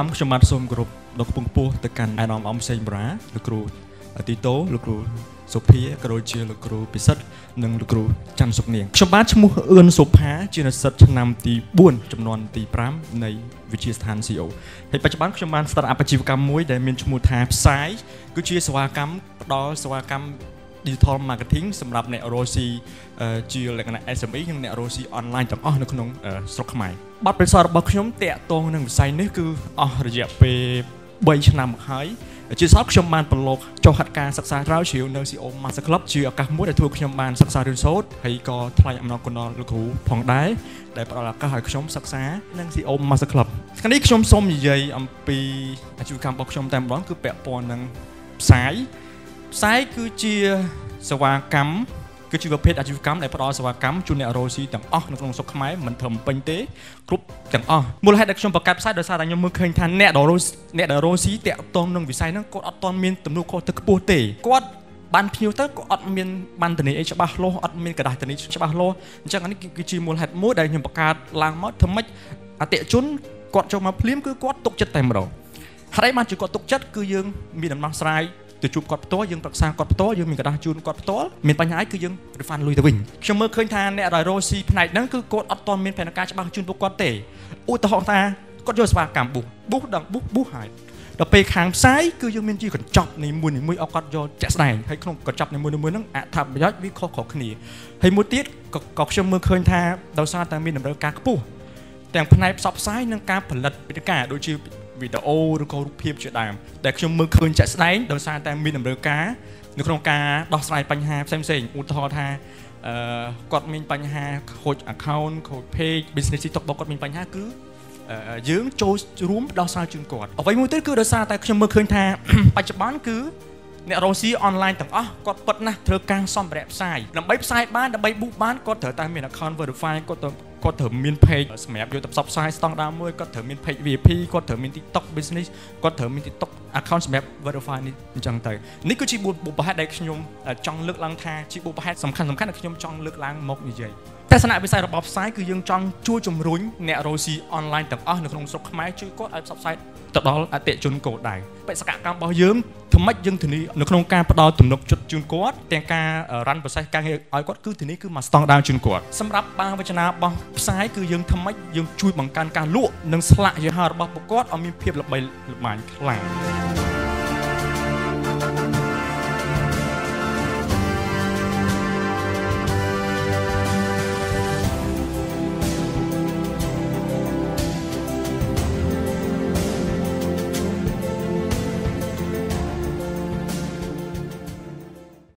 ทำขมัดสมกรุบดอกปุงปูตะกันไอนอมอมเซนบราลูกครูติโต้ลูกครูสุพีกระโดดเชียลูกครูปิสัดหนึ่งลูกครูจันสุกเนียงชบัดชมูเอือนสุภาจีนสัตนำตีบ้วนจำนวนตีพรำในวิทยาฐานซีโอในปัจจุบันขมัดสตาร์อาปจิวกรรมมวยได้มีชมูทาบซ้ายก็เชียสวากรรมดอสวากรรมดิจิทัลมาร์เก็ตติ้งสำหรับในอโรซีจีอะไรกันนะเอสเอ็มอีอย่างในอโรซีออนไลน์จากอ๋อในขนมสกใหม่บัตรประชาชนบัตรขนมเตะตรงหนึ่งไซน์นี่คืออ๋อระยะไปใบชนะหายจีซอฟขนมบานปลอกจอหัดการศึกษาเราเชียวเนอร์ซีโอมาสครับจีอากาศมั่วแต่ทัวขนมบานศึกษาเรียนโซดให้ก่อทลายอำนาจคนนอนลูกหูผ่องได้ได้ประหลักการขนมศึกษาเนอร์ซีโอมาสครับขณะนี้ขนมส้มใหญ่อัมพีอาชีพการบัตรขนมแต่ร้อนคือแปะปอนหนึ่งสายสายคือเชียสวากรรมคือชีวเพศอาชีวกรรมในปรสวากรรมจุนในอโรซีต่างอ๋อในกรงสกไม้เหมือนเถิมเป็นเต้กรุ๊ปต่างอ๋อมูลให้เด็กชมประกาศสายโดยสารยมมือเคยทันแน่ดอโรสแน่ดอโรซีแต่ตอนนึงวิสัยนั่งกอดตอนเมียนตำรวจกอดตะปูเต้กอดบันพิวเตอร์กอดเมียนบันตะนี้ไอชบาโลอดเมียนกระดาษตะนี้ชบาโลจากนั้นคือชีมูลให้มูได้ยมประกาศลางมอดทำไมเตะจุนกอดจงมาพลิ้มคือกอดตกจัดเต็มเราใครมาจุกอดตกจัดคือยังมีดันมังสไลจะจูบกอดตัวยังปรักษากอดตัวยังมีกระดาษจูนกอดตัวมีปัญหาคือยังหรือฟันลุยตะวิงเสมอเคยทานในอะไรโรซีภายในนั้นคือกอดอัตตอนมีแผ่นกาจะบางจูนตัวกอดเตะอุตหงตากอดโยสวากรรมบุกบุกดังบุกบุกหายเราไปขางซ้ายคือยังมีจีกระจับในมือในมือเอากอดโยแจสไนให้ขนมกระจับในมือในมือนั่งอาถรรพ์ยอดวิเคราะห์ของขณีให้มุติดกอดเสมอเคยทานดาวซาตามีนำเรือกากปูแต่ภายในซับซ้ายนั่งการผลัดบรรยากาศโดยจีวิดีโอหรือรูปภาพจะตามแต่ชมมือคืนจะสไลด์โดยสารแต่มีหนึ่งเดือกาหนึ่งโครงการดอกสไลด์ปัญหาเซมเซงอุทธรธากดมีปัญหาโค้ดแอคเคาท์โค้ดเพจบิสเนสที่ตกบอกกดมีปัญหาคือยืมโจรูมดอกสไลด์จุนกอดเอาไว้มือถือคือโดยสารแต่ชมมือคืนทางปัจจุบันคือเนี่ยเราซีออนไลน์ต่างอ๋อกดเปิดนะเธอกลางซ่อมแบบไซด์นำใบไซด์บ้านนำใบบุ๊กบ้านกดเถอะแต่มีแอคเคาท์เวอร์ไฟล์ก็เถมินเพย์สมัยอยู่ตับซับไซส์ต้องดาวมวยก็เถมินเพย์วีพีก็เถมินทิกต็อกบิสเนสก็เถมินทิกต็อกแอคเคาท์สมัยเวอร์ไฟล์นี่จังแต่นี่ก็ชีบุบประหัดได้ขยมจังเลือกล้างทาชีบุบประหัดสำคัญขยมจังเลือกล้างมกใหญ่แต่สนามวิสัยระบบไซส์คือยังจังช่วยจมรุ่นเนี่ยเราซีออนไลน์ต่างอ๋อในกรงสกไม้ช่วยก็ไอซับไซส์ตัดดอลเตะจนโกดได้ไปสกัดการบอลยืมทำไมยังถึงนี้ในกรงการตัดดอลถึงนกจุดจนโกดแต่การรันบอลไซส์การเฮอไอก็คือถึงนี้คือมาสตองดาวจนโกดสำหรับบางวัชนะบางไซส์คือยังทำไมยังช่วยบังการลวกนังสละยาฮาร์บอลโกดเอามีเพียบหลับใบหลับหมานหลัง